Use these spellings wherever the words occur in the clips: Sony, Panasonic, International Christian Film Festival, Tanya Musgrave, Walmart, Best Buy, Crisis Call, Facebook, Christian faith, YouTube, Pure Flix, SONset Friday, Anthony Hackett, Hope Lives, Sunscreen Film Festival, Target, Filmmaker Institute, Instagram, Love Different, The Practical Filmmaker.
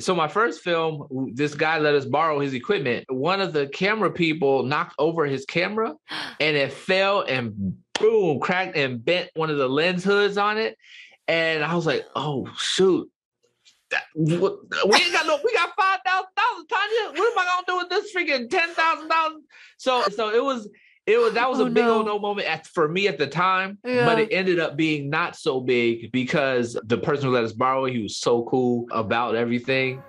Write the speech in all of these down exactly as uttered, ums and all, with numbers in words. So my first film, this guy let us borrow his equipment. One of the camera people knocked over his camera and it fell and boom, cracked and bent one of the lens hoods on it. And I was like, oh, shoot. That, what, we ain't got no, we got five thousand dollars, Tanya. What am I going to do with this freaking ten thousand dollars? So, so it was, it was, that was oh, a big no. old no moment at, for me at the time, yeah. but it ended up being not so big because the person who let us borrow, he was so cool about everything.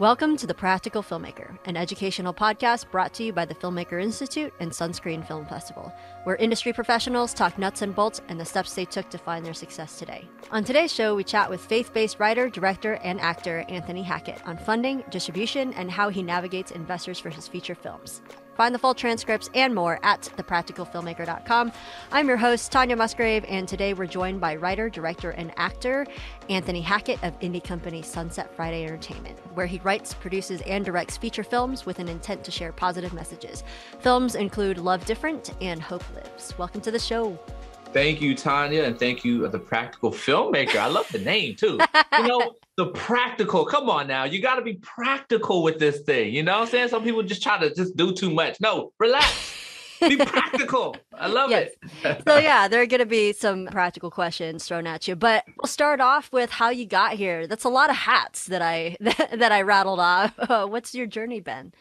Welcome to The Practical Filmmaker, an educational podcast brought to you by the Filmmaker Institute and Sunscreen Film Festival, where industry professionals talk nuts and bolts and the steps they took to find their success today. On today's show, we chat with faith-based writer, director, and actor Anthony Hackett on funding, distribution, and how he navigates investors for his feature films. Find the full transcripts and more at the practical filmmaker dot com. I'm your host, Tanya Musgrave, and today we're joined by writer, director, and actor Anthony Hackett of indie company Sunset Friday Entertainment, where he writes, produces, and directs feature films with an intent to share positive messages. Films include Love Different and Hope Lives. Welcome to the show. Thank you, Tanya, and thank you, The Practical Filmmaker. I love the name, too. You know, the practical, come on now. You got to be practical with this thing. You know what I'm saying? Some people just try to just do too much. No, relax. Be practical. I love yes. it. So yeah, there are going to be some practical questions thrown at you, but we'll start off with how you got here. That's a lot of hats that I, that, that I rattled off. Uh, what's your journey been?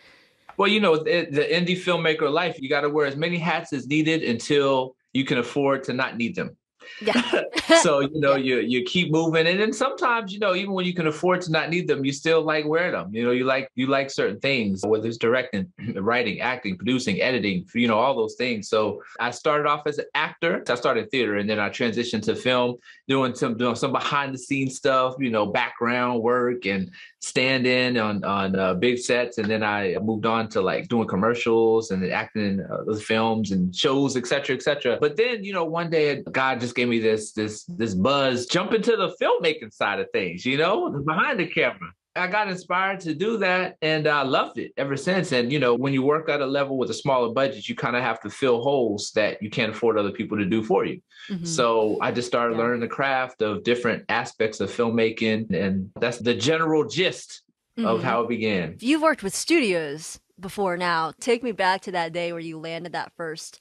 Well, you know, it, the indie filmmaker life, you got to wear as many hats as needed until you can afford to not need them. Yeah. So, you know, yeah. you you keep moving. And then sometimes, you know, even when you can afford to not need them, you still like wear them. You know, you like you like certain things, whether it's directing, writing, acting, producing, editing, you know, all those things. So I started off as an actor. I started theater and then I transitioned to film, doing some doing some behind the scenes stuff, you know, background work and stand in on, on uh, big sets. And then I moved on to like doing commercials and acting in uh, films and shows, et cetera, et cetera. But then, you know, one day God just gave me this this this buzz, jump into the filmmaking side of things, you know, behind the camera. I got inspired to do that and I uh, loved it ever since. And, you know, when you work at a level with a smaller budget, you kind of have to fill holes that you can't afford other people to do for you. Mm-hmm. So I just started yeah. learning the craft of different aspects of filmmaking. And that's the general gist mm-hmm. of how it began. You've worked with studios before now. Take me back to that day where you landed that first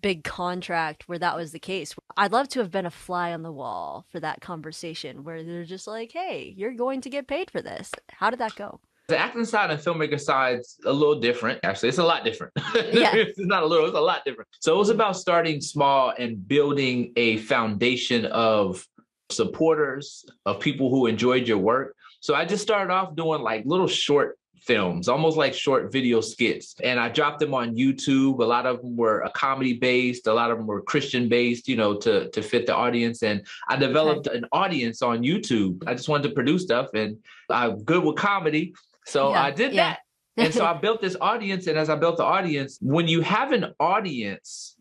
big contract where that was the case. I'd love to have been a fly on the wall for that conversation where they're just like, hey, you're going to get paid for this. How did that go? The acting side and filmmaker side's a little different. Actually, it's a lot different. Yeah. It's not a little, it's a lot different. So it was about starting small and building a foundation of supporters, of people who enjoyed your work. So I just started off doing like little short films, almost like short video skits. And I dropped them on YouTube. A lot of them were comedy based. A lot of them were Christian based, you know, to, to fit the audience. And I developed okay. an audience on YouTube. I just wanted to produce stuff and I'm good with comedy. So yeah, I did yeah. that. And so I built this audience. And as I built the audience, when you have an audience,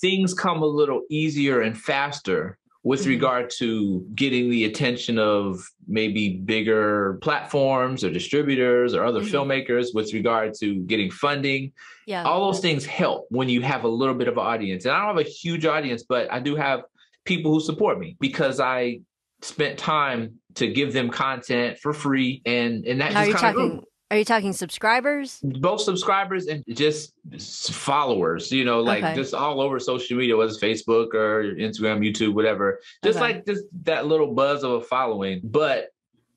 things come a little easier and faster with regard to getting the attention of maybe bigger platforms or distributors or other mm-hmm. filmmakers, with regard to getting funding. Yeah. All those things help when you have a little bit of an audience. And I don't have a huge audience, but I do have people who support me because I spent time to give them content for free. And, and that How just kind of... Are you talking subscribers? Both subscribers and just followers, you know, like okay. just all over social media, whether it's Facebook or Instagram, YouTube, whatever. Just okay. like just that little buzz of a following. But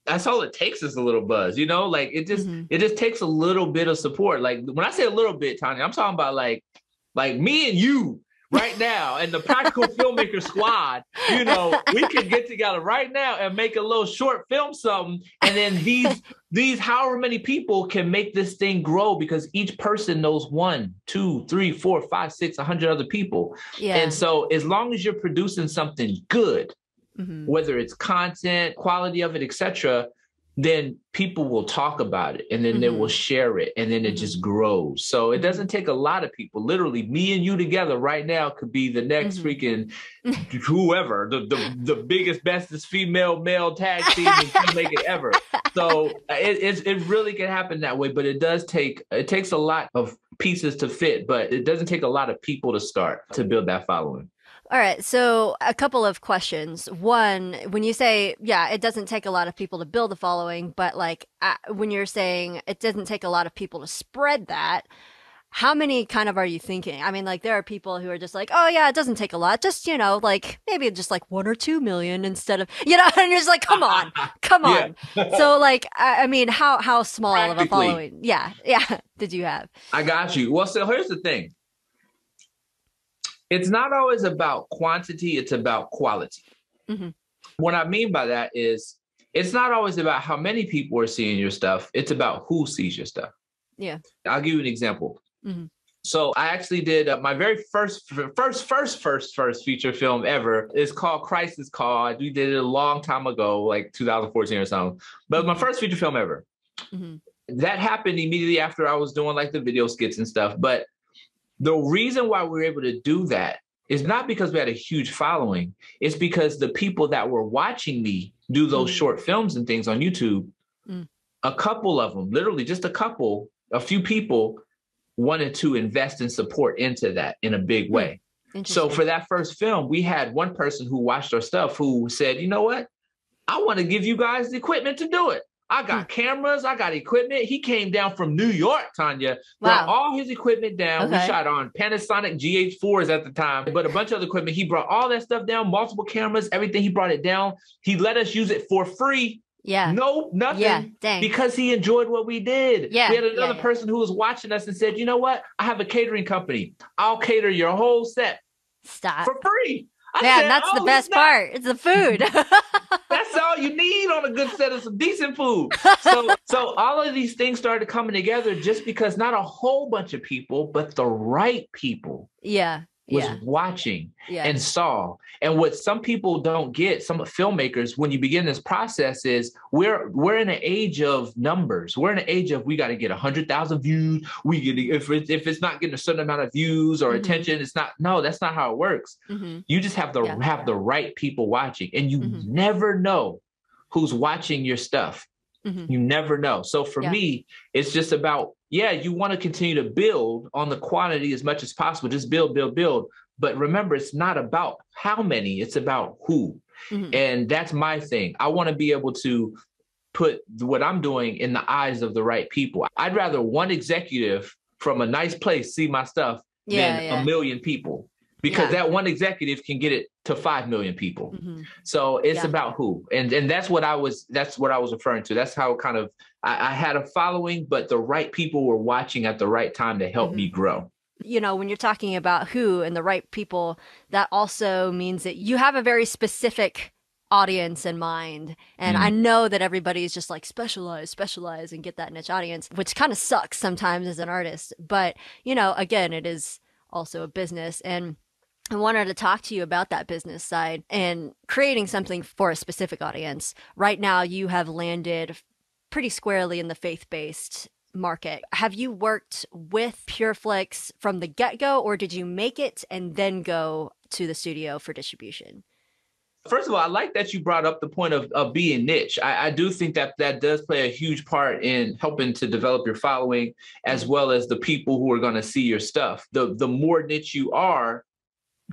that's all it takes is a little buzz, you know, like it just mm-hmm. it just takes a little bit of support. Like when I say a little bit, Tanya, I'm talking about like like me and you right now and the Practical Filmmaker squad, you know, we could get together right now and make a little short film something. And then these these however many people can make this thing grow because each person knows one, two, three, four, five, six, a hundred other people. Yeah. And so as long as you're producing something good, mm-hmm. whether it's content, quality of it, et cetera, then people will talk about it and then mm-hmm. they will share it and then it mm-hmm. just grows. So it doesn't take a lot of people. Literally, me and you together right now could be the next mm-hmm. freaking whoever, the, the the biggest, bestest female, male tag team in filmmaking ever. So it, it, it really can happen that way, but it does take, it takes a lot of pieces to fit, but it doesn't take a lot of people to start to build that following. All right. So a couple of questions. One, when you say, yeah, it doesn't take a lot of people to build a following, but like uh, when you're saying it doesn't take a lot of people to spread that, how many kind of are you thinking? I mean, like there are people who are just like, oh yeah, it doesn't take a lot. Just, you know, like maybe just like one or two million instead of, you know, and you're just like, come on, come on. So like, I, I mean, how, how small of a following? Yeah. Yeah. Did you have? I got you. Well, so here's the thing. It's not always about quantity. It's about quality. Mm-hmm. What I mean by that is it's not always about how many people are seeing your stuff. It's about who sees your stuff. Yeah. I'll give you an example. Mm-hmm. So I actually did uh, my very first, first, first, first, first feature film ever. It's called Crisis Call. We did it a long time ago, like two thousand fourteen or something. But mm-hmm. my first feature film ever. Mm-hmm. That happened immediately after I was doing like the video skits and stuff. But the reason why we were able to do that is not because we had a huge following. It's because the people that were watching me do those mm. short films and things on YouTube, mm. a couple of them, literally just a couple, a few people wanted to invest and support into that in a big way. So for that first film, we had one person who watched our stuff who said, you know what? I want to give you guys the equipment to do it. I got cameras. I got equipment. He came down from New York, Tanya. Wow. Brought all his equipment down. Okay. We shot on Panasonic G H fours at the time, but a bunch of other equipment. He brought all that stuff down, multiple cameras, everything. He brought it down. He let us use it for free. Yeah. No, nothing. Yeah, dang. Because he enjoyed what we did. Yeah. We had another yeah, yeah. person who was watching us and said, you know what? I have a catering company. I'll cater your whole set. Stop. For free. I yeah, said, that's oh, the best not- part. It's the food. That's all you need on a good set of some decent food. So, so all of these things started coming together just because not a whole bunch of people, but the right people. Yeah. was yeah. watching yeah. and saw. And what some people don't get, some filmmakers, when you begin this process is we're we're in an age of numbers. We're in an age of we got to get one hundred thousand views. We get if it's, if it's not getting a certain amount of views or mm-hmm. attention, it's not. No, that's not how it works. Mm-hmm. You just have to yeah. have the right people watching, and you mm-hmm. never know who's watching your stuff. Mm-hmm. You never know. So for yeah. me, it's just about, yeah, you want to continue to build on the quantity as much as possible. Just build, build, build. But remember, it's not about how many, it's about who. Mm-hmm. And that's my thing. I want to be able to put what I'm doing in the eyes of the right people. I'd rather one executive from a nice place see my stuff yeah, than yeah. a million people. Because yeah. that one executive can get it to five million people. Mm-hmm. So it's yeah. about who. And and that's what I was, that's what I was referring to. That's how kind of, I, I had a following, but the right people were watching at the right time to help mm-hmm. me grow. You know, when you're talking about who and the right people, that also means that you have a very specific audience in mind. And mm-hmm. I know that everybody's just like specialize, specialize and get that niche audience, which kind of sucks sometimes as an artist. But, you know, again, it is also a business. And I wanted to talk to you about that business side and creating something for a specific audience. Right now, you have landed pretty squarely in the faith-based market. Have you worked with Pure Flix from the get-go, or did you make it and then go to the studio for distribution? First of all, I like that you brought up the point of, of being niche. I, I do think that that does play a huge part in helping to develop your following, as well as the people who are going to see your stuff. The, the more niche you are,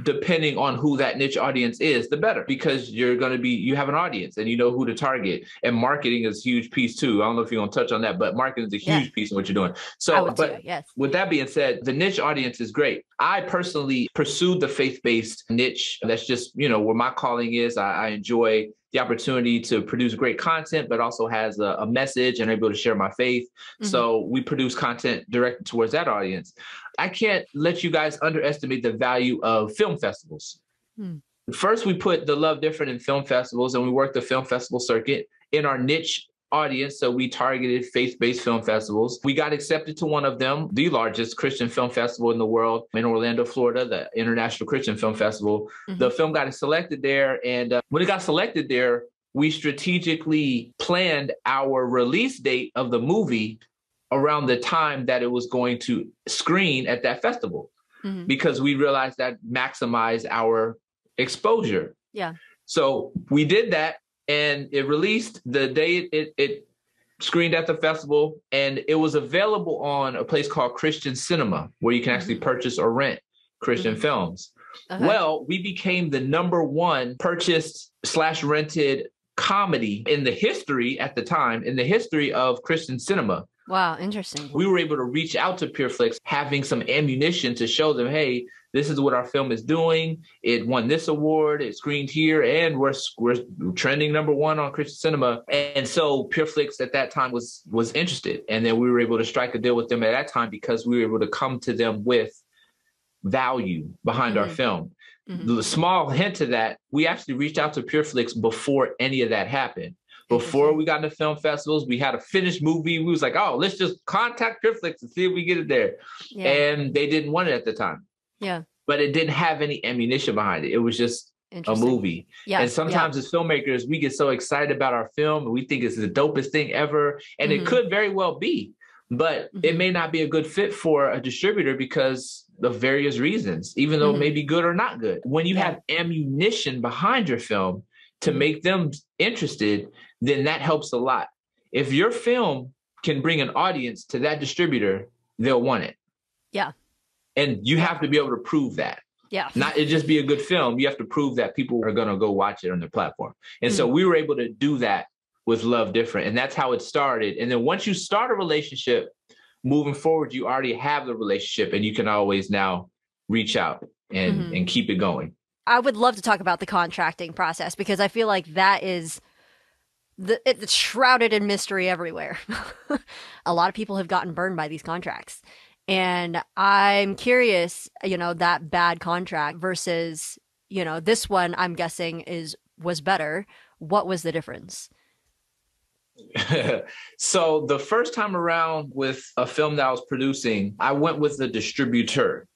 depending on who that niche audience is, the better, because you're going to be, you have an audience and you know who to target, and marketing is a huge piece too. I don't know if you're going to touch on that, but marketing is a huge yeah. piece of what you're doing. So, but it, yes. with that being said, the niche audience is great. I personally pursued the faith-based niche. That's just, you know, where my calling is. I, I enjoy the opportunity to produce great content, but also has a, a message and able to share my faith. Mm-hmm. So we produce content directed towards that audience. I can't let you guys underestimate the value of film festivals. Mm. First, we put the Love Different in film festivals, and we worked the film festival circuit in our niche audience. So we targeted faith-based film festivals. We got accepted to one of them, the largest Christian film festival in the world in Orlando, Florida, the International Christian Film Festival. Mm-hmm. The film got selected there. And uh, when it got selected there, we strategically planned our release date of the movie around the time that it was going to screen at that festival, mm-hmm. because we realized that maximized our exposure. Yeah. So we did that. And it released the day it, it screened at the festival, and it was available on a place called Christian Cinema, where you can actually purchase or rent Christian mm-hmm. films. Uh-huh. Well, we became the number one purchased slash rented comedy in the history at the time, in the history of Christian cinema. Wow, interesting. We were able to reach out to Pure Flix, having some ammunition to show them, hey, this is what our film is doing. It won this award. It screened here, and we're we're trending number one on Christian cinema. And so Pure Flix at that time was was interested, and then we were able to strike a deal with them at that time because we were able to come to them with value behind mm-hmm. our film. Mm-hmm. The small hint to that, we actually reached out to Pure Flix before any of that happened. Before we got into film festivals, we had a finished movie. We was like, oh, let's just contact Pure Flix and see if we get it there. Yeah. And they didn't want it at the time. Yeah. But it didn't have any ammunition behind it. It was just a movie. Yeah. And sometimes yeah. as filmmakers, we get so excited about our film and we think it's the dopest thing ever. And mm-hmm. it could very well be, but mm-hmm. it may not be a good fit for a distributor because of various reasons, even though mm-hmm. it may be good or not good. When you yeah. have ammunition behind your film to make them interested, then that helps a lot. If your film can bring an audience to that distributor, they'll want it. Yeah. And you have to be able to prove that. Yeah. Not it just be a good film. You have to prove that people are going to go watch it on their platform. And mm-hmm. so we were able to do that with Love Different. And that's how it started. And then once you start a relationship, moving forward, you already have the relationship and you can always now reach out and, mm-hmm. and keep it going. I would love to talk about the contracting process because I feel like that is the, it's shrouded in mystery everywhere. A lot of people have gotten burned by these contracts. And I'm curious, you know, that bad contract versus, you know, this one I'm guessing is was better. What was the difference? So the first time around with a film that I was producing, I went with the distributor.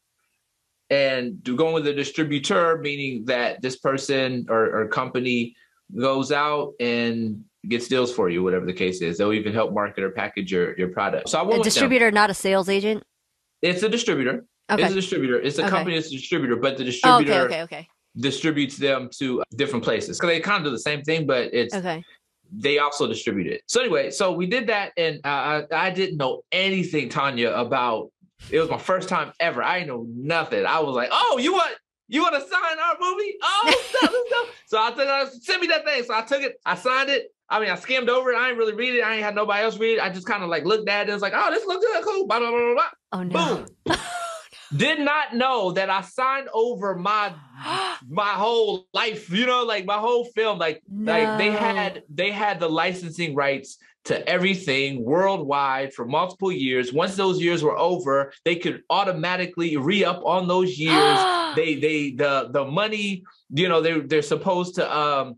And going with a distributor, meaning that this person or, or company goes out and gets deals for you, whatever the case is. They'll even help market or package your, your product. So I went with them. A distributor, not a sales agent? It's a distributor. Okay. It's a distributor. It's a okay. company, it's a distributor, but the distributor oh, okay, okay, okay. distributes them to different places. Because they kind of do the same thing, but it's okay. They also distribute it. So anyway, so we did that, and uh, I, I didn't know anything, Tanya, about... It was my first time ever. I know nothing. I was like, oh, you want you want to sign our movie? Oh, stuff, stuff. So I took it, send me that thing. So I took it, I signed it. I mean, I skimmed over it. I didn't really read it. I ain't had nobody else read it. I just kind of like looked at it and was like, oh, this looks good, cool. Blah, blah, blah, blah. Oh no. Boom. Did not know that I signed over my my whole life, you know, like my whole film. Like, no. like they had they had the licensing rights to everything worldwide for multiple years. Once those years were over, they could automatically re-up on those years. they they the the money, you know, they they're supposed to um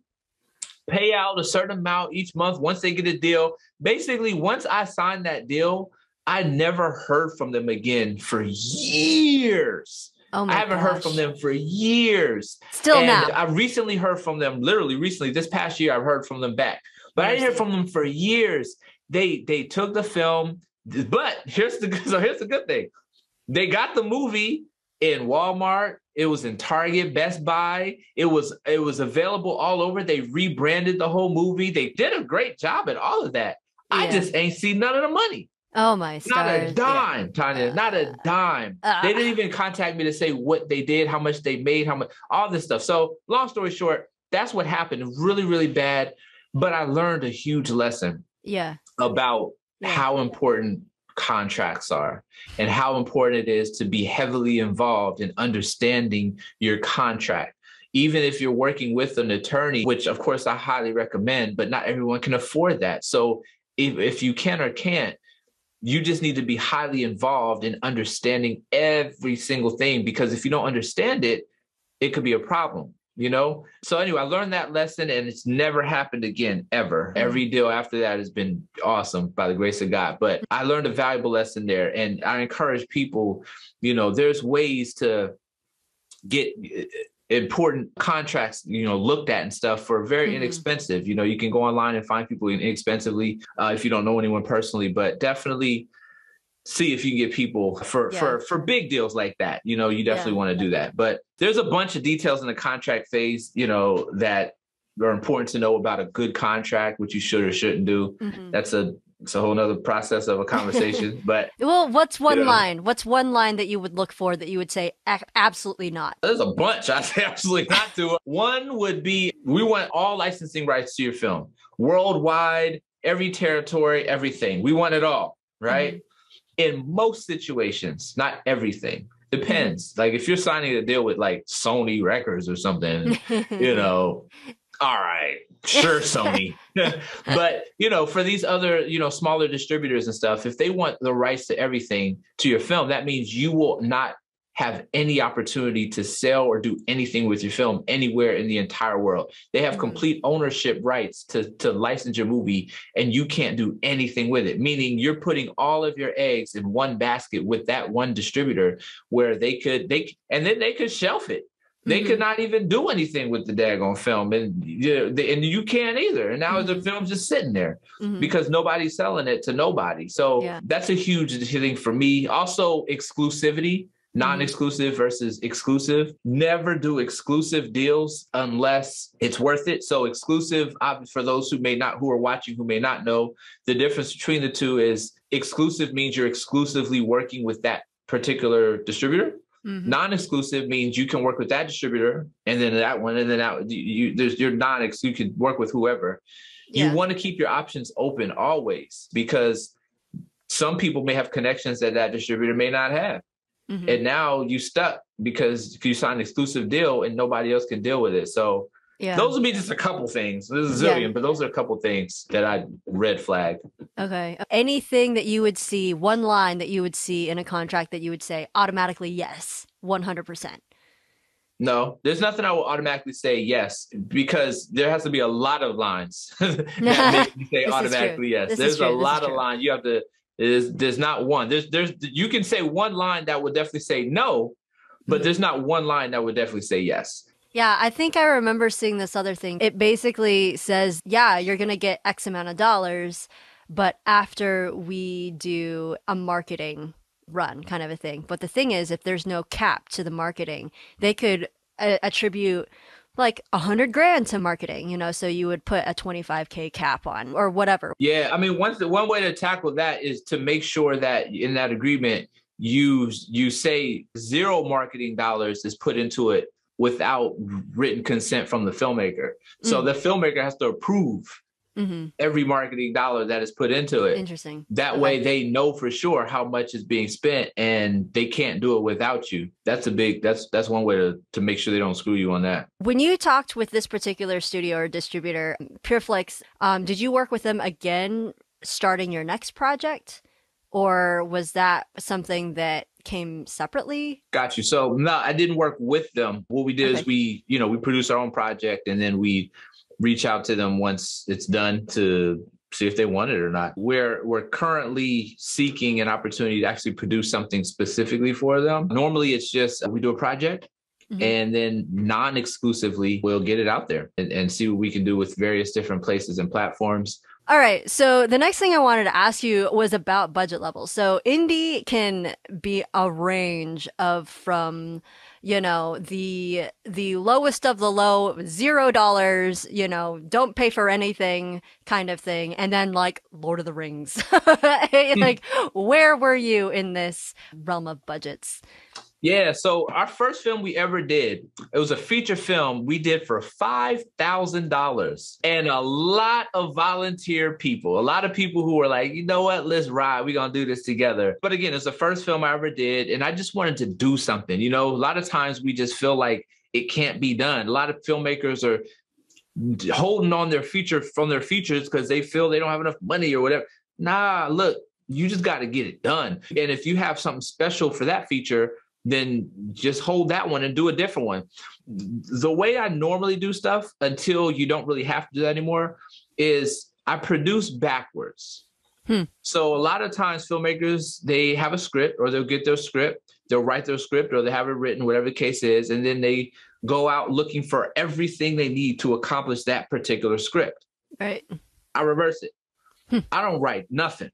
pay out a certain amount each month once they get a deal. Basically, once I signed that deal, I never heard from them again for years. Oh my I haven't gosh. heard from them for years. Still and now. I recently heard from them, literally recently, this past year, I've heard from them back. But I didn't hear from them for years. They they took the film, but here's the good, so here's the good thing. They got the movie in Walmart. It was in Target, Best Buy. It was it was available all over. They rebranded the whole movie. They did a great job at all of that. Yeah. I just ain't seen none of the money. Oh my stars. Not a dime, yeah. Tanya. Uh, not a dime. Uh, they didn't even contact me to say what they did, how much they made, how much all this stuff. So long story short, that's what happened. Really, really bad. But I learned a huge lesson yeah. about yeah. how important contracts are and how important it is to be heavily involved in understanding your contract. Even if you're working with an attorney, which of course I highly recommend, but not everyone can afford that. So if, if you can or can't, you just need to be highly involved in understanding every single thing, because if you don't understand it, it could be a problem. You know, so anyway, I learned that lesson and it's never happened again, ever. Mm-hmm. Every deal after that has been awesome by the grace of God. But I learned a valuable lesson there. And I encourage people, you know, there's ways to get important contracts, you know, looked at and stuff for very mm-hmm. inexpensive. You know, you can go online and find people inexpensively uh, if you don't know anyone personally, but definitely see if you can get people for, yeah. for, for big deals like that. You know, you definitely yeah. want to do that, but there's a bunch of details in the contract phase, you know, that are important to know about a good contract, which you should or shouldn't do. Mm-hmm. That's a It's a whole nother process of a conversation. But well, what's one you know, line? What's one line that you would look for that you would say absolutely not? There's a bunch I say absolutely not to. One would be, we want all licensing rights to your film. Worldwide, every territory, everything. We want it all, right? Mm-hmm. In most situations, not everything. Depends. Mm-hmm. Like if you're signing a deal with like Sony Records or something, you know, all right, sure, Sony. But, you know, for these other, you know, smaller distributors and stuff, if they want the rights to everything to your film, that means you will not have any opportunity to sell or do anything with your film anywhere in the entire world. They have complete ownership rights to, to license your movie, and you can't do anything with it, meaning you're putting all of your eggs in one basket with that one distributor where they could, they and then they could shelf it. They mm-hmm. could not even do anything with the daggone film, and you, they, and you can't either. And now mm-hmm. the film's just sitting there mm-hmm. because nobody's selling it to nobody. So yeah. that's a huge thing for me. Also, exclusivity, non-exclusive mm-hmm. versus exclusive. Never do exclusive deals unless it's worth it. So exclusive, for those who may not, who are watching, who may not know, the difference between the two is exclusive means you're exclusively working with that particular distributor. Mm-hmm. Non-exclusive means you can work with that distributor and then that one and then that you there's you're non-ex you can work with whoever. Yeah. You want to keep your options open always, because some people may have connections that that distributor may not have. Mm-hmm. And now you stuck because if you sign an exclusive deal and nobody else can deal with it. So yeah. those would be just a couple things. There's a zillion, yeah. but those are a couple things that I red flag. Okay. Anything that you would see, one line that you would see in a contract that you would say automatically, yes, one hundred percent. No, there's nothing I will automatically say yes, because there has to be a lot of lines that make you say automatically yes. There's a lot of lines. You have to, there's, there's not one. There's, there's, you can say one line that would definitely say no, but mm-hmm. there's not one line that would definitely say yes. Yeah, I think I remember seeing this other thing. It basically says, yeah, you're going to get X amount of dollars, but after we do a marketing run kind of a thing. But the thing is, if there's no cap to the marketing, they could uh, attribute like a hundred grand to marketing, you know, so you would put a twenty-five K cap on or whatever. Yeah, I mean, once the, one way to tackle that is to make sure that in that agreement, you you say zero marketing dollars is put into it without written consent from the filmmaker. So mm. the filmmaker has to approve mm-hmm. every marketing dollar that is put into it. Interesting. That okay. way they know for sure how much is being spent and they can't do it without you. That's a big, that's that's one way to, to make sure they don't screw you on that. When you talked with this particular studio or distributor, Pure Flix, um, did you work with them again starting your next project? Or was that something that came separately? Got you. So no, I didn't work with them. What we did okay. is we, you know, we produce our own project and then we reach out to them once it's done to see if they want it or not. We're, we're currently seeking an opportunity to actually produce something specifically for them. Normally it's just, we do a project mm-hmm. and then non-exclusively we'll get it out there and, and see what we can do with various different places and platforms. All right. So the next thing I wanted to ask you was about budget levels. So indie can be a range of from, you know, the the lowest of the low, zero dollars, you know, don't pay for anything kind of thing. And then like Lord of the Rings, like where were you in this realm of budgets? Yeah. So our first film we ever did, it was a feature film we did for five thousand dollars and a lot of volunteer people, a lot of people who were like, you know what, let's ride. We're going to do this together. But again, it's the first film I ever did. And I just wanted to do something. You know, a lot of times we just feel like it can't be done. A lot of filmmakers are holding on their feature from their features because they feel they don't have enough money or whatever. Nah, look, you just got to get it done. And if you have something special for that feature, then just hold that one and do a different one. The way I normally do stuff, until you don't really have to do that anymore, is I produce backwards. Hmm. So a lot of times filmmakers, they have a script or they'll get their script, they'll write their script or they have it written, whatever the case is, and then they go out looking for everything they need to accomplish that particular script. Right. I reverse it. Hmm. I don't write nothing.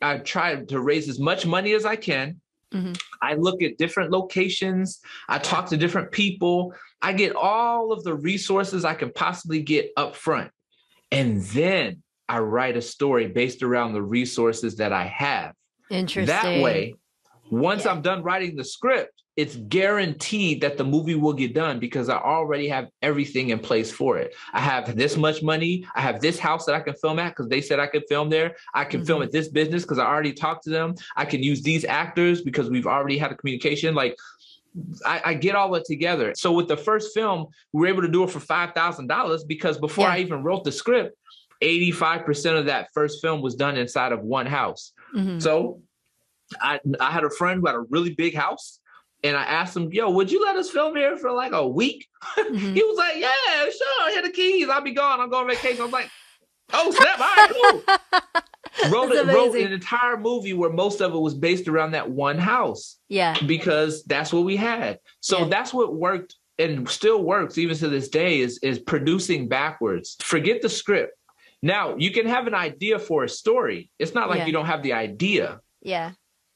I try to raise as much money as I can. Mm-hmm. I look at different locations. I talk to different people. I get all of the resources I can possibly get up front. And then I write a story based around the resources that I have. Interesting. That way, once yeah. I'm done writing the script, it's guaranteed that the movie will get done because I already have everything in place for it. I have this much money. I have this house that I can film at because they said I could film there. I can mm-hmm. film at this business because I already talked to them. I can use these actors because we've already had a communication. Like, I, I get all that together. So with the first film, we were able to do it for five thousand dollars because before yeah. I even wrote the script, eighty-five percent of that first film was done inside of one house. Mm-hmm. So I, I had a friend who had a really big house and I asked him, yo, would you let us film here for like a week? Mm-hmm. He was like, yeah, sure. Here the keys. I'll be gone. I'm going on vacation. I'm like, oh, snap. All right, cool. Wrote, it, wrote an entire movie where most of it was based around that one house. Yeah. Because that's what we had. So yeah. that's what worked and still works even to this day is, is producing backwards. Forget the script. Now, you can have an idea for a story. It's not like yeah. you don't have the idea. Yeah.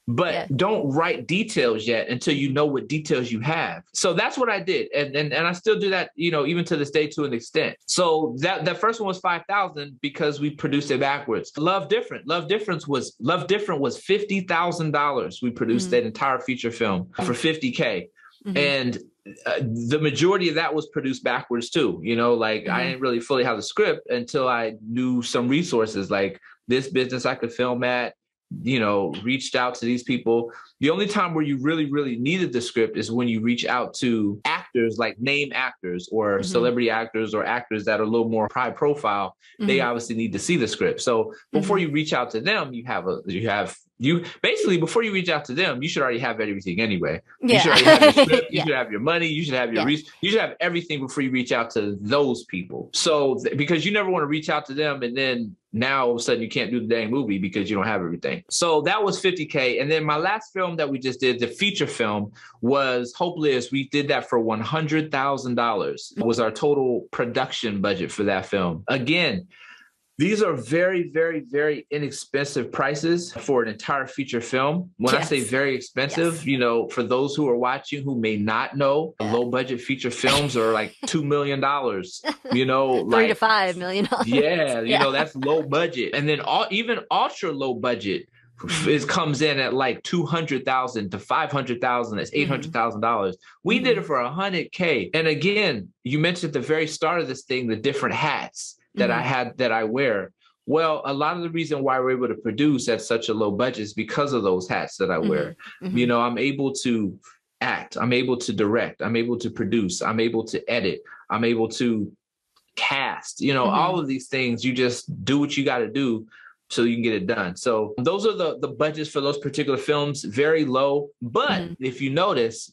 But yeah. don't write details yet until you know what details you have. So that's what I did. And and, and I still do that, you know, even to this day to an extent. So that, that first one was five thousand because we produced it backwards. Love Different. Love Difference was Love Different was fifty thousand dollars. We produced mm-hmm. that entire feature film for fifty K. Mm-hmm. And Uh, the majority of that was produced backwards too. You know, like mm-hmm. I didn't really fully have the script until I knew some resources like this business I could film at, you know, reached out to these people. The only time where you really, really needed the script is when you reach out to actors, like name actors or mm-hmm. celebrity actors or actors that are a little more high profile. Mm-hmm. They obviously need to see the script. So before mm-hmm. you reach out to them, you have a, you have, You basically, before you reach out to them, you should already have everything anyway. Yeah. You should already have your script, you yeah. should have your money. You should have your yeah. reach. You should have everything before you reach out to those people. So th- because you never want to reach out to them. And then now all of a sudden you can't do the dang movie because you don't have everything. So that was fifty K. And then my last film that we just did, the feature film, was Hope Lives. We did that for one hundred thousand dollars. It was our total production budget for that film. Again, these are very, very, very inexpensive prices for an entire feature film. When yes. I say very expensive, yes. you know, for those who are watching who may not know, yeah. low budget feature films are like two million dollars, you know, three like to five million dollars. Yeah. You yeah. know, that's low budget. And then all, even ultra low budget is comes in at like two hundred thousand dollars to five hundred thousand dollars. That's eight hundred thousand dollars. Mm-hmm. We mm-hmm. did it for one hundred K. And again, you mentioned at the very start of this thing, the different hats that mm-hmm. I had, that I wear. Well, a lot of the reason why we're able to produce at such a low budget is because of those hats that I mm-hmm. wear. Mm-hmm. You know, I'm able to act, I'm able to direct, I'm able to produce, I'm able to edit, I'm able to cast, you know, mm-hmm. all of these things. You just do what you got to do so you can get it done. So those are the, the budgets for those particular films, very low. But mm-hmm. if you notice,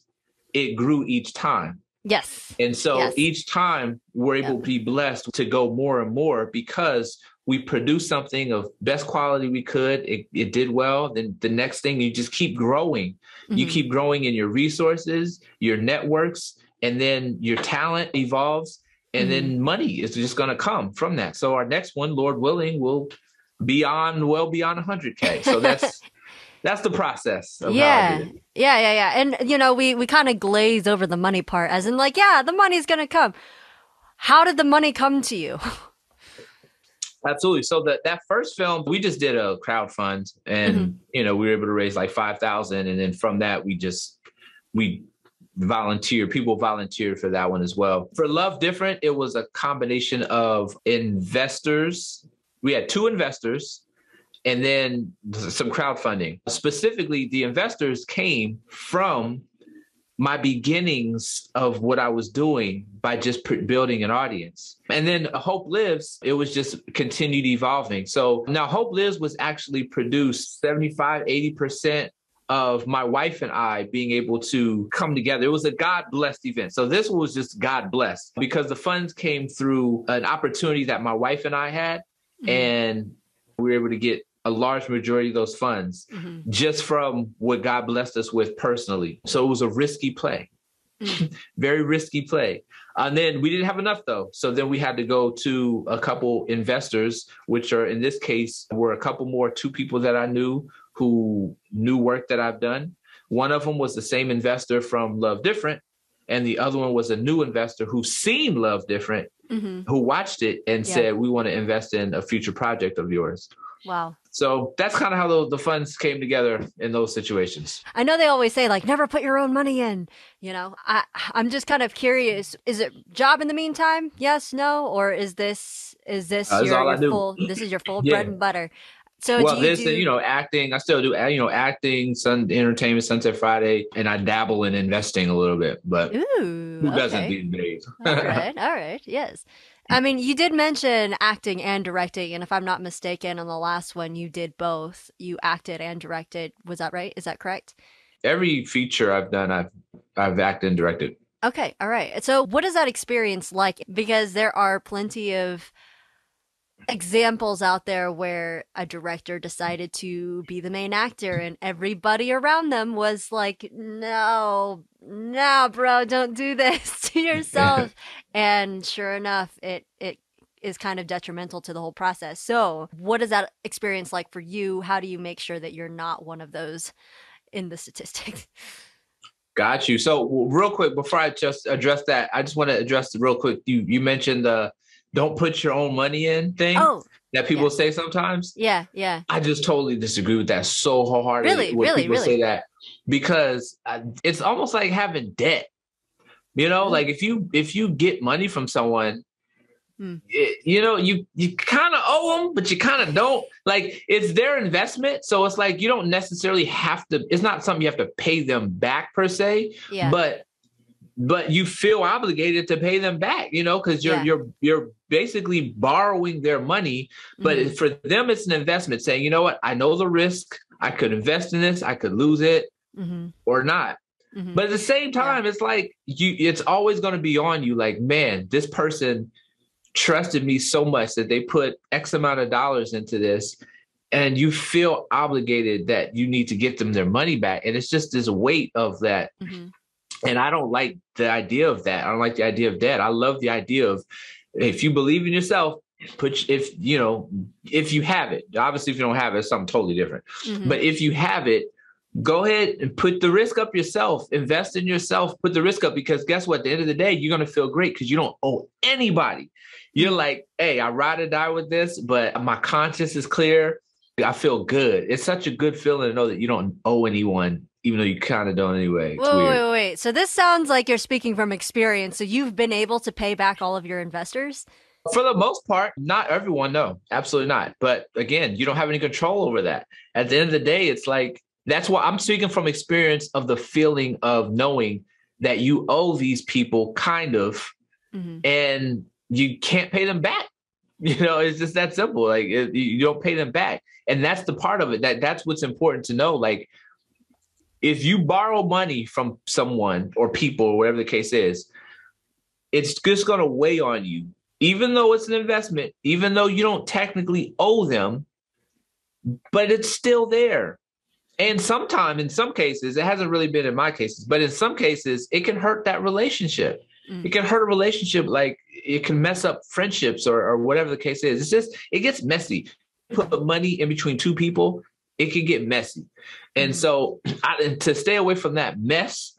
it grew each time. Yes. And so yes. each time we're able yep. to be blessed to go more and more because we produced something of best quality we could. It, it did well. Then the next thing, you just keep growing. Mm-hmm. You keep growing in your resources, your networks, and then your talent evolves. And mm-hmm. then money is just going to come from that. So our next one, Lord willing, will be on well beyond one hundred K. So that's That's the process. Of yeah. How I did it. Yeah. Yeah. Yeah. And, you know, we, we kind of glaze over the money part as in like, yeah, the money's going to come. How did the money come to you? Absolutely. So that, that first film, we just did a crowdfund and, mm-hmm. you know, we were able to raise like five thousand. And then from that, we just, we volunteered, people volunteered for that one as well. For Love Different, it was a combination of investors. We had two investors. And then some crowdfunding. Specifically, the investors came from my beginnings of what I was doing by just pre- building an audience. And then Hope Lives, it was just continued evolving. So now Hope Lives was actually produced seventy-five, eighty percent of my wife and I being able to come together. It was a God-blessed event. So this was just God-blessed because the funds came through an opportunity that my wife and I had. Mm-hmm. And we were able to get a large majority of those funds mm-hmm. just from what God blessed us with personally. So it was a risky play, mm-hmm. very risky play. And then we didn't have enough though. So then we had to go to a couple investors, which are in this case, were a couple more, two people that I knew who knew work that I've done. One of them was the same investor from Love Different. And the other one was a new investor who seen Love Different mm-hmm. who watched it and yeah. said, we want to invest in a future project of yours. Wow. So that's kind of how the, the funds came together in those situations. I know they always say, like, never put your own money in. You know, I, I'm just kind of curious. Is it job in the meantime? Yes, no? Or is this is this uh, your, your full, this is your full yeah. bread and butter? So well, do you this, do... you know, acting, I still do, you know, acting, sun entertainment, Sunset Friday, and I dabble in investing a little bit, but Ooh, who okay. doesn't these days? All right. All right. Yes. I mean, you did mention acting and directing, and if I'm not mistaken, on the last one, you did both. You acted and directed. Was that right? Is that correct? Every feature I've done, I've, I've acted and directed. Okay. All right. So what is that experience like? Because there are plenty of examples out there where a director decided to be the main actor and everybody around them was like, no, no, bro, don't do this to yourself. And sure enough, it, it is kind of detrimental to the whole process. So what is that experience like for you? How do you make sure that you're not one of those in the statistics? Got you. So real quick, before I just address that, I just want to address real quick. You, you mentioned the don't put your own money in thing oh, that people yeah. say sometimes. Yeah, yeah. I just totally disagree with that so wholeheartedly. Really, when really, people really. say that, because it's almost like having debt. You know, mm. like if you if you get money from someone, mm. it, you know, you you kind of owe them, but you kind of don't. Like it's their investment, so it's like you don't necessarily have to. It's not something you have to pay them back per se, yeah. but. But you feel obligated to pay them back, you know, because you're yeah. you're you're basically borrowing their money. But mm-hmm. for them, it's an investment saying, you know what, I know the risk. I could invest in this. I could lose it mm-hmm. or not. Mm-hmm. But at the same time, yeah. it's like you it's always going to be on you like, man, this person trusted me so much that they put X amount of dollars into this. And you feel obligated that you need to get them their money back. And it's just this weight of that. Mm-hmm. And I don't like the idea of that. I don't like the idea of debt. I love the idea of if you believe in yourself, put if you know, if you have it, obviously if you don't have it, it's something totally different. Mm-hmm. But if you have it, go ahead and put the risk up yourself, invest in yourself, put the risk up, because guess what? At the end of the day, you're going to feel great because you don't owe anybody. You're like, hey, I ride or die with this, but my conscience is clear. I feel good. It's such a good feeling to know that you don't owe anyone, even though you kind of don't anyway. It's wait, weird. wait, wait. So this sounds like you're speaking from experience. So you've been able to pay back all of your investors? For the most part, not everyone. No, absolutely not. But again, you don't have any control over that. At the end of the day, it's like, that's why I'm speaking from experience of the feeling of knowing that you owe these people kind of, mm-hmm. and you can't pay them back. You know, it's just that simple. Like it, you don't pay them back. And that's the part of it that that's what's important to know. Like, if you borrow money from someone or people or whatever the case is, it's just going to weigh on you, even though it's an investment, even though you don't technically owe them, but it's still there. And sometimes in some cases, it hasn't really been in my cases, but in some cases, it can hurt that relationship. Mm. It can hurt a relationship. Like it can mess up friendships or, or whatever the case is. It's just, it gets messy. Put money in between two people, it can get messy. And so I, to stay away from that mess,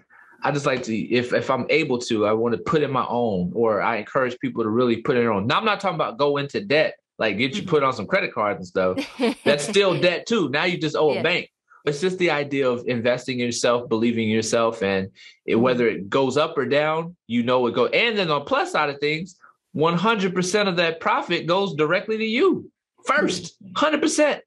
I just like to, if if I'm able to, I want to put in my own, or I encourage people to really put in their own. Now, I'm not talking about go into debt, like get you put on some credit cards and stuff. That's still debt too. Now you just owe yeah. a bank. It's just the idea of investing in yourself, believing in yourself, and it, whether it goes up or down, you know it goes. And then on the plus side of things, one hundred percent of that profit goes directly to you first, one hundred percent.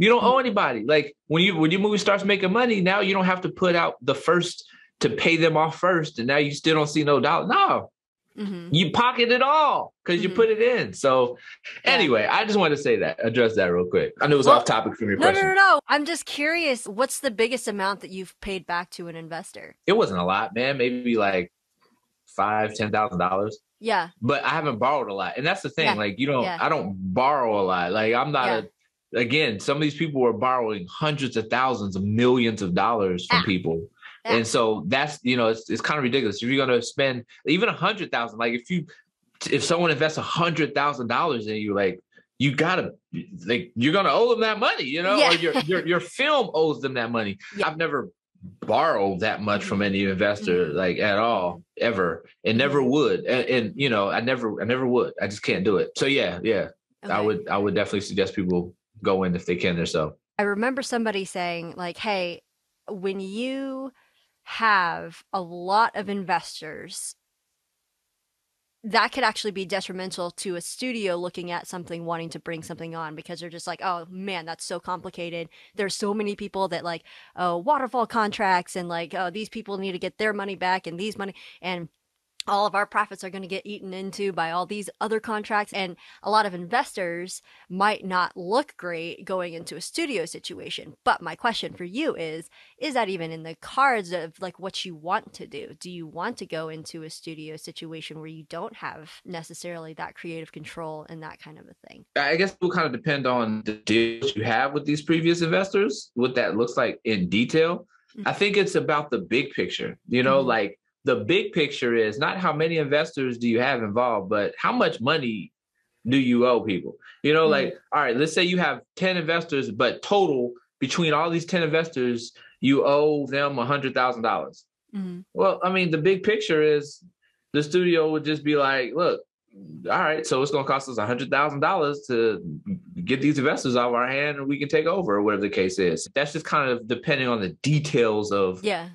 You don't owe anybody. Like when you when your movie starts making money, now you don't have to put out the first to pay them off first, and now you still don't see no dollar. No, mm-hmm. you pocket it all because mm-hmm. you put it in. So anyway, yeah. I just wanted to say that, address that real quick. I know it was well, off topic from your no, question. No, no, no. I'm just curious. What's the biggest amount that you've paid back to an investor? It wasn't a lot, man. Maybe like five, ten thousand dollars. Yeah. But I haven't borrowed a lot, and that's the thing. Yeah. Like you don't. Yeah. I don't borrow a lot. Like I'm not yeah. a. Again, some of these people were borrowing hundreds of thousands of millions of dollars from ah. people. Ah. And so that's, you know, it's, it's kind of ridiculous. If you're going to spend even a hundred thousand, like if you, if someone invests a hundred thousand dollars in you, like you gotta, like, you're going to owe them that money, you know, yeah. or your, your, your film owes them that money. Yeah. I've never borrow that much from any investor, like at all, ever, and never would. And, and you know, I never, I never would. I just can't do it. So yeah, yeah, okay. I would, I would definitely suggest people go in if they can themselves. I remember somebody saying like, hey, when you have a lot of investors, that could actually be detrimental to a studio looking at something, wanting to bring something on, because they're just like, oh man, that's so complicated. There's so many people that like, oh, waterfall contracts, and like, oh, these people need to get their money back and these money, and all of our profits are going to get eaten into by all these other contracts. And a lot of investors might not look great going into a studio situation. But my question for you is, is that even in the cards of like what you want to do? Do you want to go into a studio situation where you don't have necessarily that creative control and that kind of a thing? I guess it will kind of depend on the deals you have with these previous investors, what that looks like in detail. Mm-hmm. I think it's about the big picture, you know, mm-hmm. like, the big picture is not how many investors do you have involved, but how much money do you owe people? You know, mm-hmm. like, all right, let's say you have ten investors, but total between all these ten investors, you owe them one hundred thousand dollars. Mm-hmm. Well, I mean, the big picture is the studio would just be like, look, all right, so it's going to cost us one hundred thousand dollars to get these investors out of our hand and we can take over or whatever the case is. That's just kind of depending on the details of... yeah.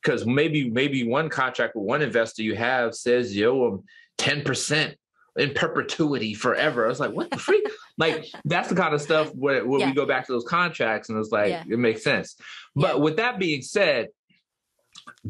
Because maybe maybe one contract with one investor you have says you owe them ten percent in perpetuity forever. I was like, what the freak? Like, that's the kind of stuff where, where yeah. we go back to those contracts and it's like, yeah. it makes sense. But yeah. with that being said,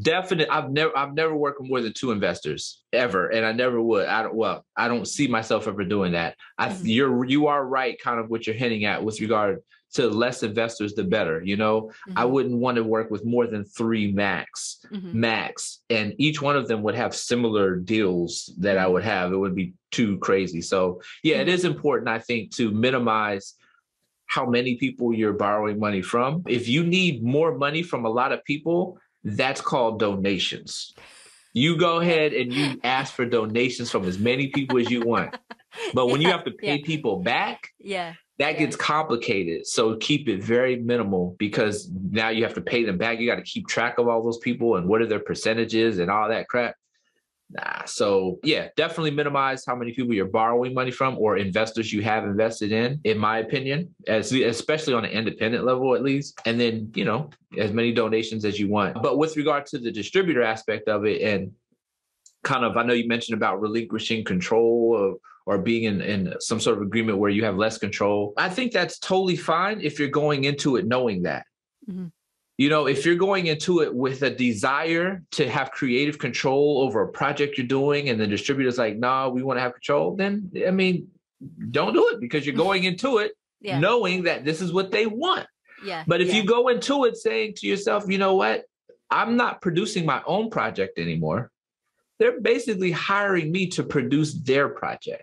definitely, I've never I've never worked with more than two investors ever, and I never would. I don't, well, I don't see myself ever doing that. I, mm-hmm. you're you are right, kind of what you're hinting at with regard to less investors, the better. You know, mm-hmm. I wouldn't want to work with more than three max, mm-hmm. max, and each one of them would have similar deals that I would have. It would be too crazy. So yeah, mm-hmm. it is important, I think, to minimize how many people you're borrowing money from. If you need more money from a lot of people, that's called donations. You go ahead and you ask for donations from as many people as you want. But when yeah, you have to pay yeah. people back, yeah, that yeah. gets complicated. So keep it very minimal, because now you have to pay them back. You got to keep track of all those people and what are their percentages and all that crap. Nah, so yeah, definitely minimize how many people you're borrowing money from or investors you have invested in, in my opinion, as especially on an independent level, at least. And then, you know, as many donations as you want. But with regard to the distributor aspect of it, and kind of, I know you mentioned about relinquishing control or, or being in, in some sort of agreement where you have less control. I think that's totally fine if you're going into it knowing that. Mm-hmm. You know, if you're going into it with a desire to have creative control over a project you're doing and the distributor's like, nah, we want to have control, then, I mean, don't do it, because you're going into it yeah. knowing that this is what they want. Yeah. But if yeah. you go into it saying to yourself, you know what, I'm not producing my own project anymore. They're basically hiring me to produce their project.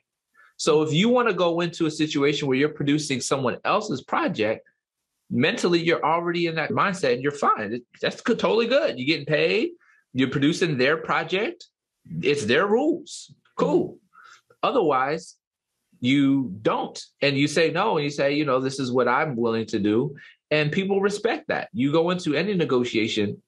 So if you want to go into a situation where you're producing someone else's project, mentally, you're already in that mindset and you're fine. That's totally good. You're getting paid. You're producing their project. It's their rules. Cool. Otherwise, you don't. And you say no. And you say, you know, this is what I'm willing to do. And people respect that. You go into any negotiation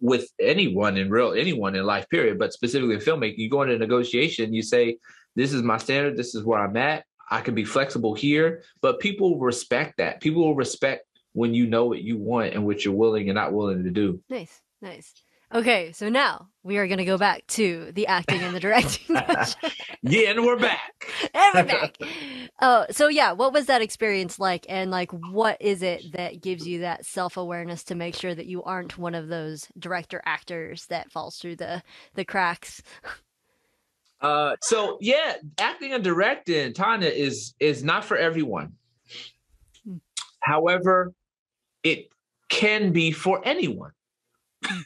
with anyone in real, anyone in life, period, but specifically in filmmaking, you go into a negotiation, you say, this is my standard. This is where I'm at. I can be flexible here, but people respect that. People will respect when you know what you want and what you're willing and not willing to do. Nice, nice. Okay, so now we are going to go back to the acting and the directing. Yeah, and we're back. And we're back. Oh, so yeah, what was that experience like? And like, what is it that gives you that self-awareness to make sure that you aren't one of those director actors that falls through the, the cracks? Uh, so yeah, acting and directing, Tanya, is, is not for everyone. Mm. However, it can be for anyone,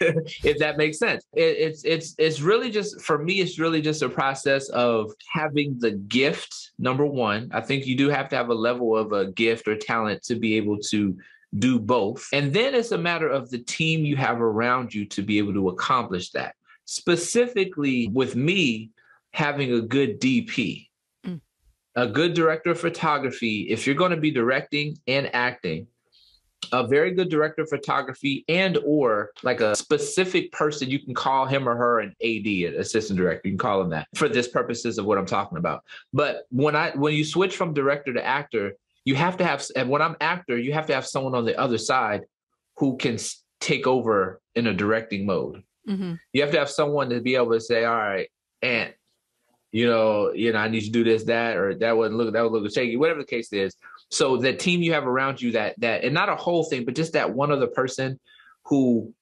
if that makes sense. It, it's, it's, it's really just, for me, it's really just a process of having the gift. Number one, I think you do have to have a level of a gift or talent to be able to do both. And then it's a matter of the team you have around you to be able to accomplish that. Specifically with me, having a good D P, mm. a good director of photography. If you're going to be directing and acting, a very good director of photography and or like a specific person. You can call him or her an A D, an assistant director. You can call him that for this purposes of what I'm talking about. But when I when you switch from director to actor, you have to have, and when I'm actor, you have to have someone on the other side who can take over in a directing mode. Mm-hmm. You have to have someone to be able to say, all right, and you know, you know, I need you to do this, that, or that would look, that would look shaky, whatever the case is. So the team you have around you, that, that, and not a whole thing, but just that one other person who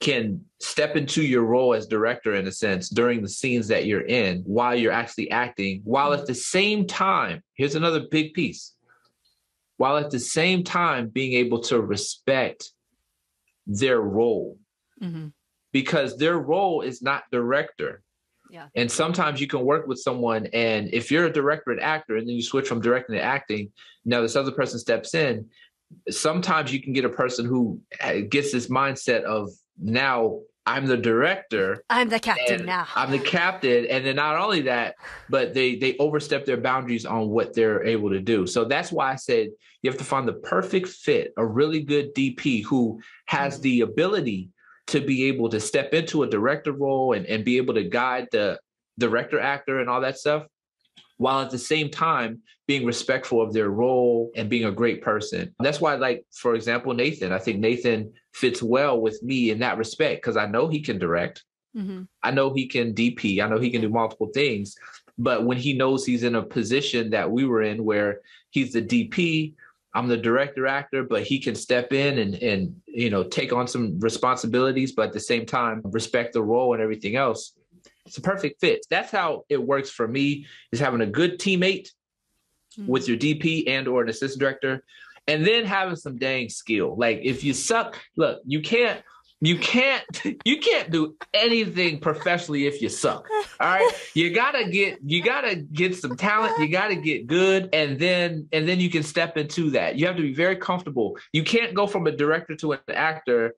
can step into your role as director, in a sense, during the scenes that you're in while you're actually acting, while at the same time, here's another big piece, while at the same time being able to respect their role, mm-hmm. because their role is not director. Yeah. And sometimes you can work with someone, and if you're a director and actor and then you switch from directing to acting, now this other person steps in. Sometimes you can get a person who gets this mindset of, now I'm the director. I'm the captain now. I'm the captain. And then not only that, but they, they overstep their boundaries on what they're able to do. So that's why I said you have to find the perfect fit, a really good D P who has mm-hmm. the ability to be able to step into a director role and, and be able to guide the director, actor, and all that stuff, while at the same time being respectful of their role and being a great person. That's why, like, for example, Nathan, I think Nathan fits well with me in that respect, because I know he can direct. Mm-hmm. I know he can D P. I know he can do multiple things. But when he knows he's in a position that we were in where he's the D P, I'm the director actor, but he can step in and, and, you know, take on some responsibilities, but at the same time, respect the role and everything else. It's a perfect fit. That's how it works for me, is having a good teammate mm-hmm. with your D P and or an assistant director, and then having some dang skill. Like if you suck, look, you can't, you can't, you can't do anything professionally if you suck. All right. You gotta get, you gotta get some talent. You gotta get good. And then, and then you can step into that. You have to be very comfortable. You can't go from a director to an actor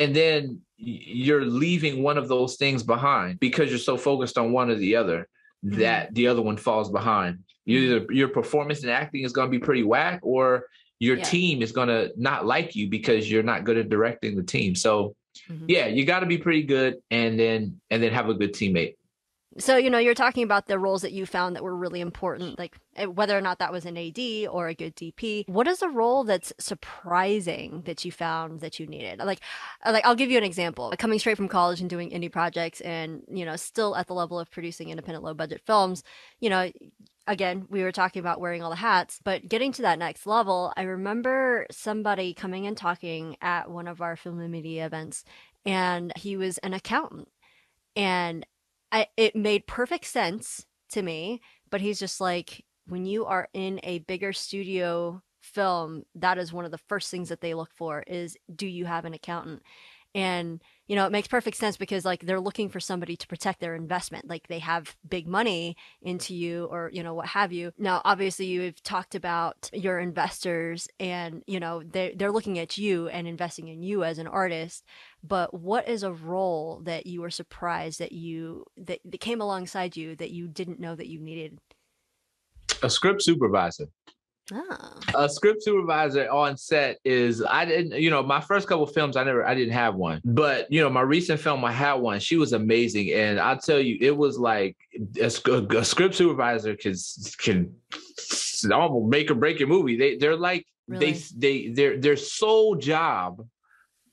and then you're leaving one of those things behind because you're so focused on one or the other that the other one falls behind. Either your performance in acting is going to be pretty whack, or your yeah. team is going to not like you because you're not good at directing the team. So mm-hmm. yeah, you got to be pretty good and then, and then have a good teammate. So, you know, you're talking about the roles that you found that were really important, like whether or not that was an A D or a good D P. What is a role that's surprising that you found that you needed? Like, like I'll give you an example. Coming straight from college and doing indie projects and, you know, still at the level of producing independent low budget films, you know, again, we were talking about wearing all the hats, but getting to that next level, I remember somebody coming and talking at one of our film and media events, and he was an accountant. And I, it made perfect sense to me, but he's just like, when you are in a bigger studio film, that is one of the first things that they look for is, do you have an accountant? And, you know, it makes perfect sense because like they're looking for somebody to protect their investment. Like they have big money into you or, you know, what have you. Now, obviously you've talked about your investors and, you know, they're, they're looking at you and investing in you as an artist. But what is a role that you were surprised that you, that, that came alongside you that you didn't know that you needed? A script supervisor. Oh. A script supervisor on set is, I didn't, you know, my first couple of films, I never, I didn't have one, but you know, my recent film, I had one. She was amazing. And I'll tell you, it was like a, a script supervisor can, can almost make or break your movie. They, they're like, really? they, they, their, their sole job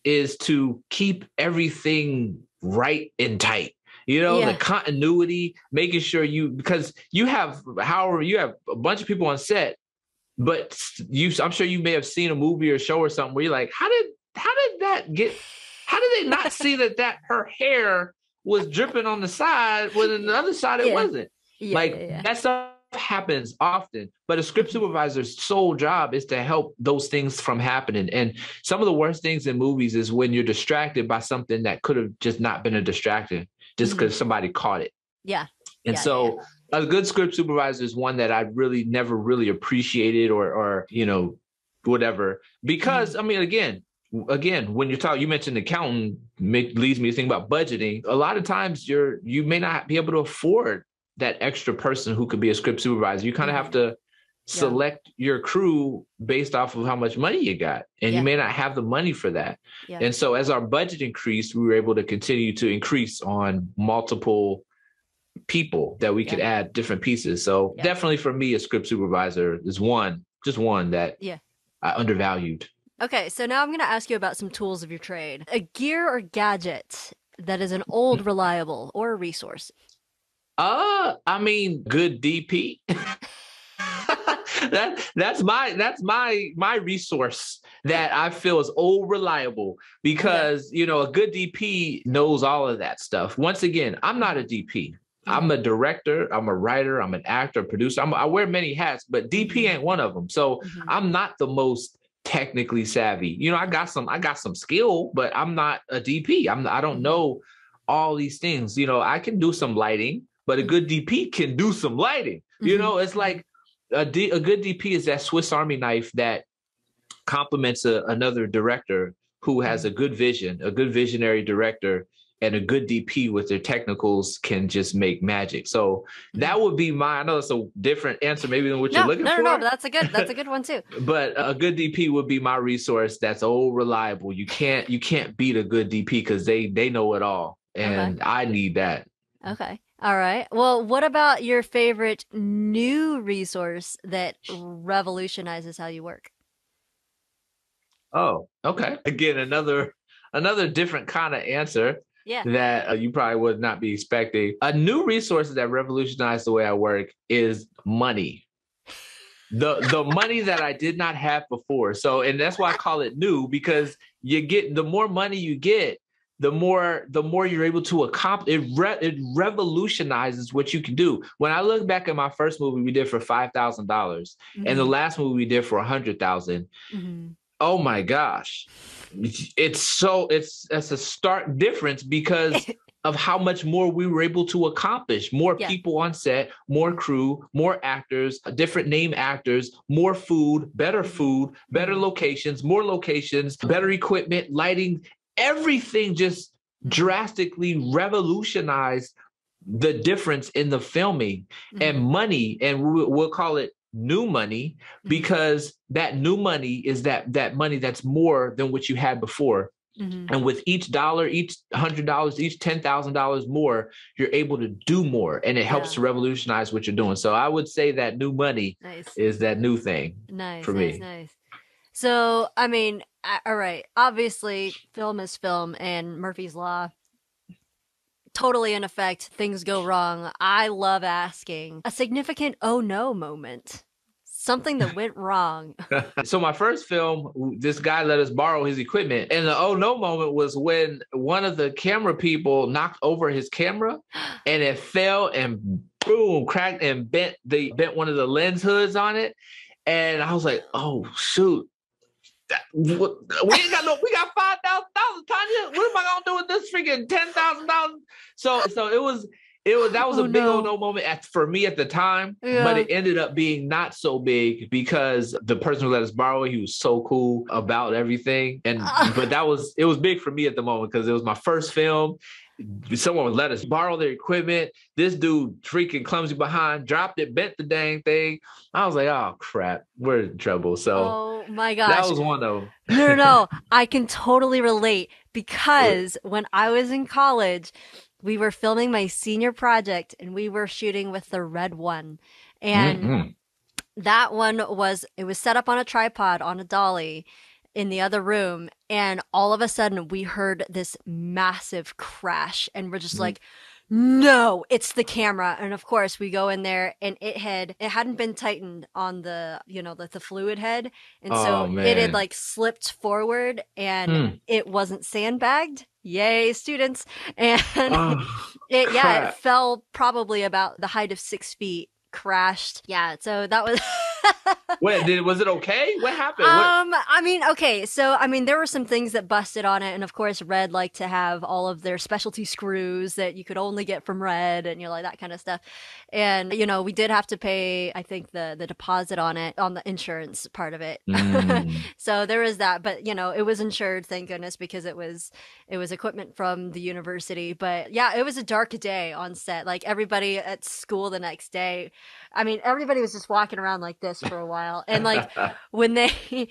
is to keep everything right and tight. You know, yeah. the continuity, making sure you, because you have, however, you have a bunch of people on set. But you, I'm sure you may have seen a movie or show or something where you're like, how did, how did that get, how did they not see that, that her hair was dripping on the side when on the other side it yeah. wasn't? Yeah, like yeah, yeah. that stuff happens often, but a script supervisor's sole job is to help those things from happening. And some of the worst things in movies is when you're distracted by something that could have just not been a distraction just because mm-hmm. somebody caught it. Yeah. And yeah, so yeah. a good script supervisor is one that I really never really appreciated or, or, you know, whatever, because mm-hmm. I mean, again, again, when you're talking, you mentioned accountant make, leads me to think about budgeting. A lot of times you're, you may not be able to afford that extra person who could be a script supervisor. You kind of mm-hmm. have to select yeah. your crew based off of how much money you got, and yeah. you may not have the money for that. Yeah. And so as our budget increased, we were able to continue to increase on multiple people that we yeah. could add different pieces. So yeah. definitely for me, a script supervisor is one, just one that yeah. I undervalued. Okay. So now I'm going to ask you about some tools of your trade, a gear or gadget that is an old reliable or a resource. Uh, I mean, good D P. That that's my that's my my resource that I feel is old reliable, because yeah. you know, a good D P knows all of that stuff. Once again, I'm not a D P. I'm a director, I'm a writer, I'm an actor, producer. I'm, I wear many hats, but D P ain't one of them. So mm-hmm. I'm not the most technically savvy. You know, I got some I got some skill, but I'm not a D P. I'm I don't know all these things. You know, I can do some lighting, but a good D P can do some lighting. You mm-hmm. know, it's like A, D, a good D P is that Swiss Army knife that complements a, another director who has a good vision, a good visionary director, and a good D P with their technicals can just make magic. So that would be my, I know it's a different answer maybe than what no, you're looking no, for. No, no, no, that's a good, that's a good one too. But a good D P would be my resource. That's old reliable. You can't, you can't beat a good D P because they, they know it all. And okay. I need that. Okay. All right. Well, what about your favorite new resource that revolutionizes how you work? Oh, okay. Again, another another different kind of answer yeah. that uh, you probably would not be expecting. A new resource that revolutionized the way I work is money. The the money that I did not have before. So, and that's why I call it new, because you get the more money you get, the more the more you're able to accomplish, it, re- it revolutionizes what you can do. When I look back at my first movie we did for five thousand dollars mm-hmm. and the last movie we did for one hundred thousand dollars, mm-hmm. oh my gosh, it's so, it's, it's a stark difference because of how much more we were able to accomplish. More yeah. people on set, more crew, more actors, different name actors, more food, better food, better mm-hmm. locations, more locations, better equipment, lighting. Everything just drastically revolutionized the difference in the filming mm-hmm. and money. And we'll call it new money because that new money is that that money that's more than what you had before. Mm-hmm. And with each dollar, each one hundred dollars, each ten thousand dollars more, you're able to do more. And it helps yeah. to revolutionize what you're doing. So I would say that new money nice. Is that new thing nice, for nice, me. Nice. So, I mean, all right, obviously film is film and Murphy's Law, totally in effect, things go wrong. I love asking a significant oh no moment, something that went wrong. So my first film, this guy let us borrow his equipment. And the oh no moment was when one of the camera people knocked over his camera and it fell and boom, cracked and bent, the, bent one of the lens hoods on it. And I was like, oh, shoot. That, what, we ain't got no. We got five thousand dollars, Tanya. What am I gonna do with this freaking ten thousand dollars? So, so it was. It was that was oh, a big no. old no moment at, for me at the time, yeah. but it ended up being not so big because the person who let us borrow it, he was so cool about everything. And uh. but that was it was big for me at the moment because it was my first film. Someone would let us borrow their equipment. This dude freaking clumsy behind, dropped it, bent the dang thing. I was like, oh crap, we're in trouble. So oh my gosh. That was one of them. No, no, no. I can totally relate because yeah. when I was in college, we were filming my senior project and we were shooting with the red one. And mm-hmm. that one was, it was set up on a tripod on a dolly in the other room, and all of a sudden we heard this massive crash and we're just mm-hmm. like, no, it's the camera. And of course we go in there and it had it hadn't been tightened on the, you know, the, the fluid head, and oh, so man. It had like slipped forward and mm. it wasn't sandbagged, yay students, and oh, it crap. Yeah, it fell probably about the height of six feet, crashed, yeah, so that was Wait, did, was it okay? What happened? What? Um, I mean, okay. So, I mean, there were some things that busted on it. And of course, Red liked to have all of their specialty screws that you could only get from Red and, you know, like that kind of stuff. And, you know, we did have to pay, I think, the, the deposit on it, on the insurance part of it. Mm. So there is that. But, you know, it was insured, thank goodness, because it was, it was equipment from the university. But yeah, it was a dark day on set. Like everybody at school the next day, I mean, everybody was just walking around like this. this for a while. And like when they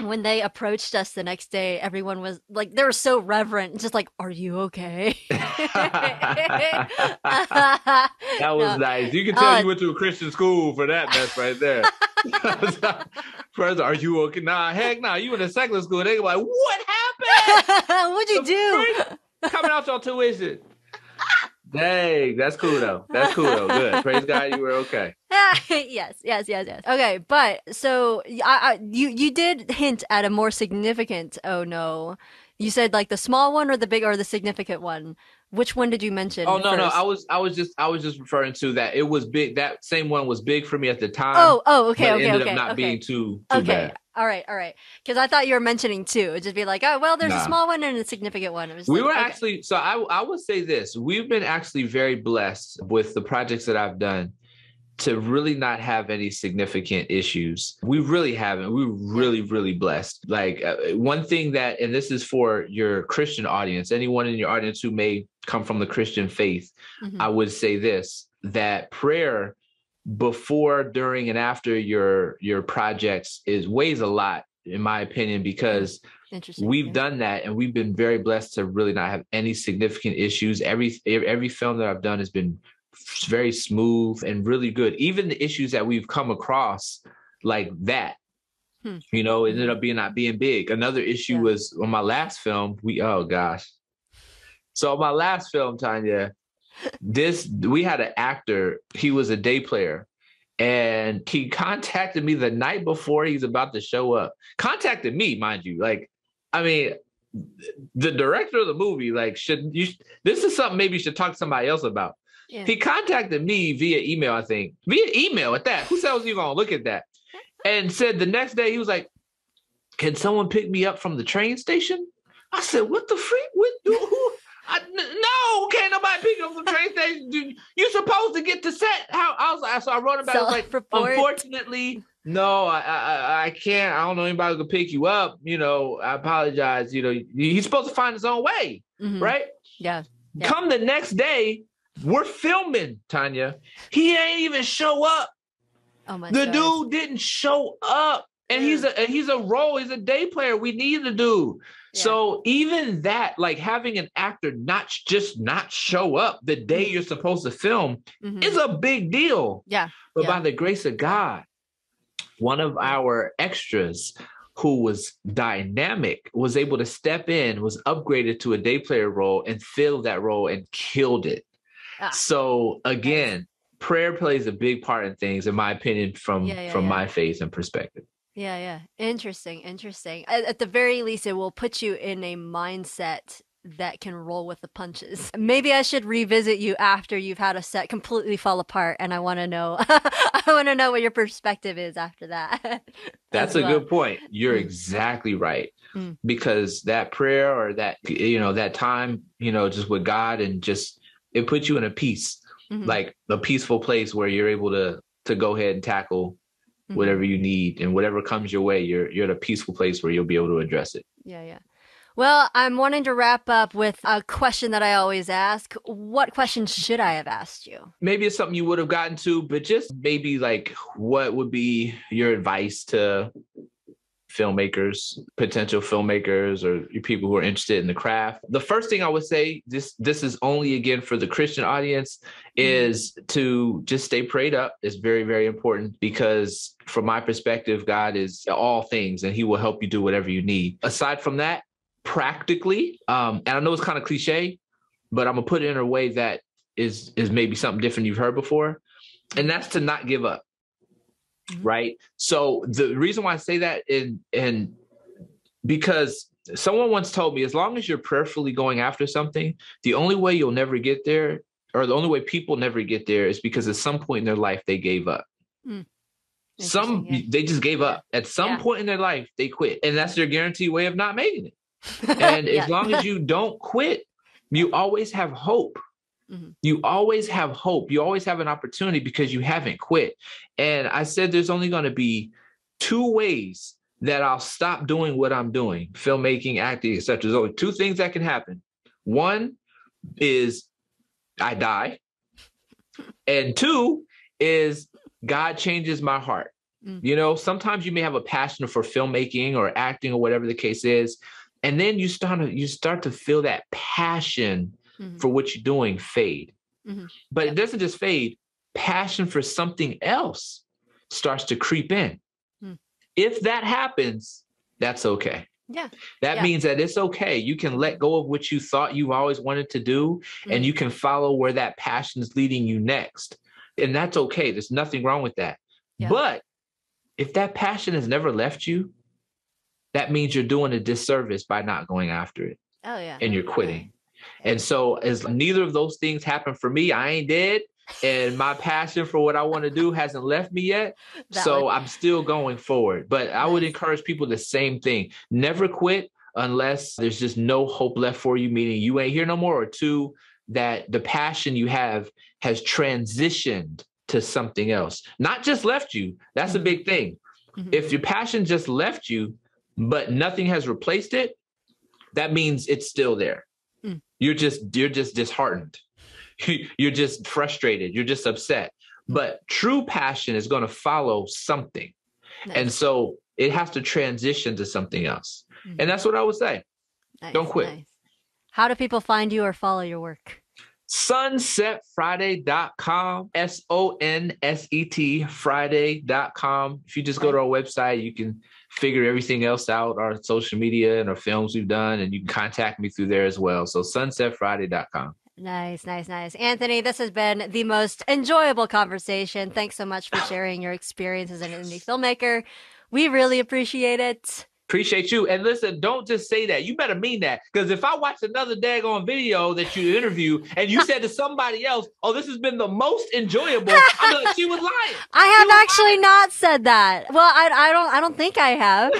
when they approached us the next day, everyone was like, they were so reverent, just like, are you okay? That was no. nice. You can tell uh, you went to a Christian school for that mess right there. First, are you okay? Nah, heck nah. You in a secular school. They were like, what happened? What'd you the do? Coming out your tuition. Dang, that's cool though. That's cool though. Good. Praise God, you were okay. yes, yes, yes, yes. Okay, but so I, I, you you did hint at a more significant. Oh no, you said like the small one or the big or the significant one. Which one did you mention? Oh no, first? no, I was I was just I was just referring to that. It was big. That same one was big for me at the time. Oh, oh, okay, but okay, it ended okay, up not okay. being too too okay. bad. All right, all right. Because I thought you were mentioning two. It'd just be like, oh, well, there's nah. a small one and a significant one. It was we like, were okay. actually, so I, I would say this. We've been actually very blessed with the projects that I've done to really not have any significant issues. We really haven't. We're really, really blessed. Like uh, one thing that, and this is for your Christian audience, anyone in your audience who may come from the Christian faith, mm-hmm. I would say this, that prayer before, during, and after your your projects is weighs a lot, in my opinion, because we've yeah. done that and we've been very blessed to really not have any significant issues. Every every film that I've done has been very smooth and really good. Even the issues that we've come across like that, hmm. you know, ended up being not being big. Another issue yeah. was on my last film. We oh gosh, so my last film, Tanya. This we had an actor, he was a day player, and he contacted me the night before he's about to show up. Contacted me, mind you. Like, I mean, the director of the movie, like, should you this is something maybe you should talk to somebody else about. Yeah. He contacted me via email, I think. Via email at that. Who tells you gonna look at that? And said the next day he was like, can someone pick me up from the train station? I said, what the freak? What do who? I, no, can't nobody pick up from the train station. You're supposed to get to set. How I was like, so I wrote about so, it. Like, report. Unfortunately, no, I, I I can't. I don't know anybody who could pick you up. You know, I apologize. You know, he's supposed to find his own way, mm-hmm. right? Yeah, yeah. Come the next day, we're filming, Tanya. He ain't even show up. Oh my! The gosh. dude didn't show up, and yeah. he's a and he's a role. He's a day player. We need the dude. Yeah. So even that, like having an actor not just not show up the day you're supposed to film mm-hmm. is a big deal. Yeah. But yeah. by the grace of God, one of our extras who was dynamic was able to step in, was upgraded to a day player role and filled that role and killed it. Ah. So again, prayer plays a big part in things, in my opinion, from, yeah, yeah, from yeah. my faith and perspective. Yeah, yeah. Interesting, interesting. At, at the very least, it will put you in a mindset that can roll with the punches. Maybe I should revisit you after you've had a set completely fall apart, and I want to know. I want to know what your perspective is after that. That's a well. good point. You're mm. exactly right, mm. because that prayer or that you know that time you know just with God and just it puts you in a peace, mm-hmm. like a peaceful place where you're able to to go ahead and tackle Mm-hmm. whatever you need and whatever comes your way, you're you're at a peaceful place where you'll be able to address it. Yeah, yeah. Well, I'm wanting to wrap up with a question that I always ask. What question should I have asked you? Maybe it's something you would have gotten to, but just maybe like what would be your advice to filmmakers, potential filmmakers, or people who are interested in the craft? The first thing I would say, this this is only again for the Christian audience, is mm-hmm. to just stay prayed up. It's very, very important because from my perspective, God is all things and he will help you do whatever you need. Aside from that, practically, um, and I know it's kind of cliche, but I'm gonna put it in a way that is is maybe something different you've heard before. And that's to not give up. Mm-hmm. Right. So the reason why I say that and and because someone once told me, as long as you're prayerfully going after something, the only way you'll never get there or the only way people never get there is because at some point in their life, they gave up. Mm. Some yeah. they just gave up at some yeah. point in their life. They quit. And that's their guaranteed way of not making it. And yeah. as long as you don't quit, you always have hope. Mm-hmm. You always have hope. You always have an opportunity because you haven't quit. And I said, there's only going to be two ways that I'll stop doing what I'm doing, filmmaking, acting, et cetera. There's only two things that can happen. One is I die. And two is God changes my heart. Mm-hmm. You know, sometimes you may have a passion for filmmaking or acting or whatever the case is. And then you start to, you start to feel that passion mm-hmm. for what you're doing fade. Mm-hmm. But yep. it doesn't just fade. Passion for something else starts to creep in. Mm-hmm. If that happens, that's okay. Yeah. That yeah. means that it's okay. You can let go of what you thought you've always wanted to do, mm-hmm. and you can follow where that passion is leading you next. And that's okay. There's nothing wrong with that. Yeah. But if that passion has never left you, that means you're doing a disservice by not going after it. Oh, yeah. And you're quitting. Okay. And so as neither of those things happen for me, I ain't dead. And my passion for what I want to do hasn't left me yet. That so one. I'm still going forward. But I would encourage people the same thing. Never quit unless there's just no hope left for you, meaning you ain't here no more, or two, that the passion you have has transitioned to something else. Not just left you. That's mm-hmm. a big thing. Mm-hmm. If your passion just left you, but nothing has replaced it, that means it's still there. Mm. You're just, you're just disheartened. You're just frustrated. You're just upset. But true passion is going to follow something. Nice. And so it has to transition to something else. Mm-hmm. And that's what I would say. Nice, don't quit. Nice. How do people find you or follow your work? sunset friday dot com, S O N S E T friday dot com. If you just go to our website, you can figure everything else out, our social media and our films we've done, and you can contact me through there as well. So sunset friday dot com. Nice, nice, nice. Anthony, this has been the most enjoyable conversation. Thanks so much for sharing your experience as an indie filmmaker. We really appreciate it. Appreciate you. And listen, don't just say that. You better mean that. Because if I watch another daggone video that you interview and you said to somebody else, oh, this has been the most enjoyable, I'm like, she was lying. I have actually lying. not said that. Well, I, I don't I don't think I have.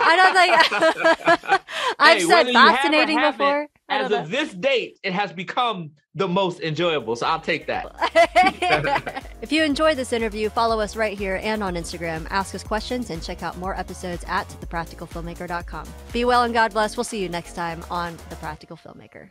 I don't think I've hey, said fascinating before. As of this date, it has become the most enjoyable. So I'll take that. If you enjoyed this interview, follow us right here and on Instagram. Ask us questions and check out more episodes at the practical filmmaker dot com. Be well and God bless. We'll see you next time on The Practical Filmmaker.